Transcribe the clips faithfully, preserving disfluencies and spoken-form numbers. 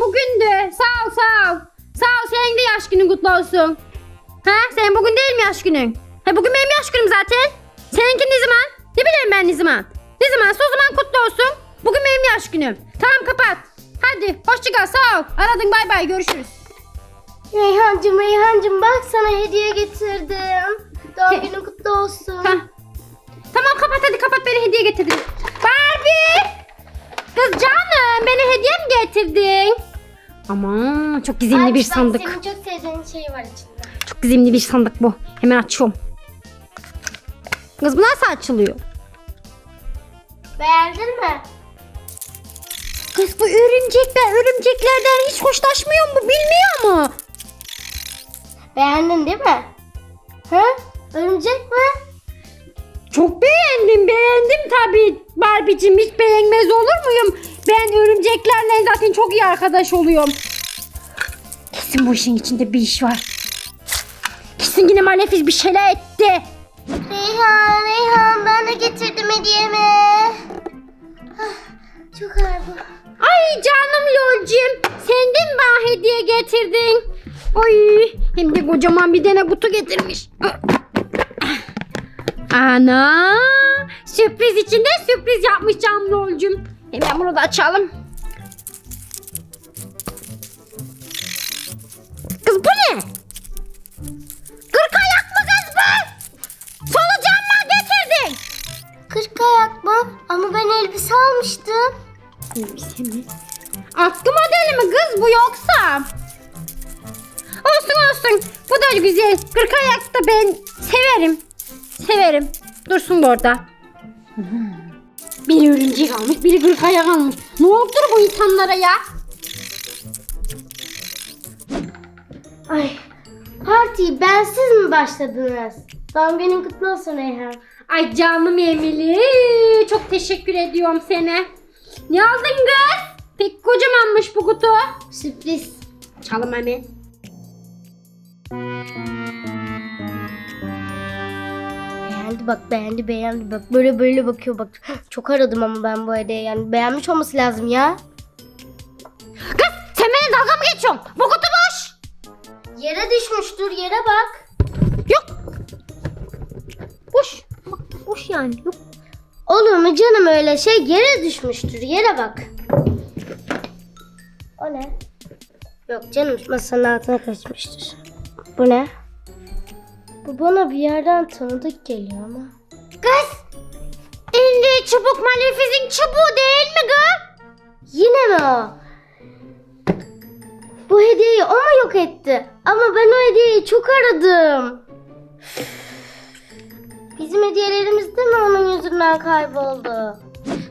bugündü. Sağ ol, sağ ol. Sağ ol, senin de yaş günün kutlu olsun. Ha, senin bugün değil mi yaş günün? Ha, bugün benim yaş günüm zaten. Seninki ne zaman? Ne bileyim ben ne zaman? Ne zamansa o zaman kutlu olsun. Bugün benim yaş günüm. Tamam, kapat. Hadi hoşçakal, sağ ol. Aradın, bay bay, görüşürüz. Reyhancığım, Reyhancığım bak sana hediye getirdim. Doğum günün kutlu olsun. Ha. Tamam, kapat hadi, kapat, beni hediye getirdin. Barbie! Kız canım, beni hediye mi getirdin? Aman çok gizemli Barbie, bir sandık. Senin çok sevdiğin şey var içinde. Çok gizemli bir sandık bu. Hemen açıyorum. Kız bu nasıl açılıyor? Beğendin mi? Kız bu örümcekler, örümceklerden hiç hoşlaşmıyor mu, bilmiyor mu? Beğendin değil mi? Hı? Örümcek mi? Çok beğendim, beğendim tabii Barbie'cim, hiç beğenmez olur muyum? Ben örümceklerle zaten çok iyi arkadaş oluyorum. Kesin bu işin içinde bir iş var. Kesin yine Malefiz bir şeyler etti. Reyhan, Reyhan ben de getirdim hediyemi. Çok ağır bu. Ay canım Lolcim, sen de mi bana hediye getirdin? Oy, hem de kocaman bir tane kutu getirmiş. Ana, sürpriz içinde sürpriz yapmış canım Lolcum. Hemen bunu da açalım. Kız bu ne? Kırk ayak mı kız bu? Solucan mı getirdin? Kırk ayak mı? Ama ben elbise almıştım. Elbise mi? Atkı modeli mi kız bu yoksa? Olsun olsun, bu da güzel. Kırk ayak da ben severim. Severim. Dursun bu orada. Biri örümcek almış, biri kırk ayak almış. Ne oldu bu insanlara ya? Ay, partiyi bensiz mi başladınız? Doğum günün kutlu olsun Reyhan. Ay canım Emily, çok teşekkür ediyorum sana. Ne aldın kız? Pek kocamanmış bu kutu. Sürpriz. Çalalım hemen. Beğendi bak, beğendi beğendi bak, böyle böyle bakıyor bak. Çok aradım ama ben bu hediye, yani beğenmiş olması lazım ya. Kız sen beni dalga mı geçiyorsun? Bu kutu boş. Yere düşmüştür, yere bak. Yok. Boş. Bak, boş yani. Yok. Olur mu canım öyle şey, yere düşmüştür, yere bak. O ne? Yok canım, masanın altına kaçmıştır. Bu ne? Bu bana bir yerden tanıdık geliyor ama. Kız! Elinde çubuk Malefiz'in çubuğu değil mi kız? Yine mi o? Bu hediyeyi o mu yok etti? Ama ben o hediyeyi çok aradım. Bizim hediyelerimiz de mi onun yüzünden kayboldu?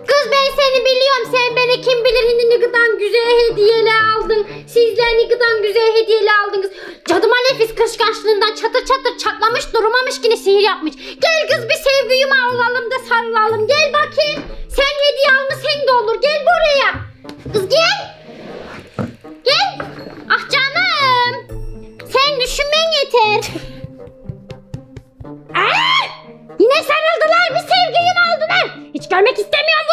Kız ben seni biliyorum. Sen beni kim bilir hindi ne kadar güzel hediyeler aldın. Sizler ne kadar güzel hediyeler aldınız. Cadı Malefis kıskançlığından çatır çatır çatlamış, durmamış, yine sihir yapmış. Gel kız bir sevgi yumağı olalım da sarılalım. Gel bakayım. Sen hediye almışsın da olur. Gel buraya. Kız gel. Gel. Ah canım. Sen düşünmen yeter. Aa! Yine sarıldılar, bir sevgi yumağı oldular. Hiç görmek istemiyorum.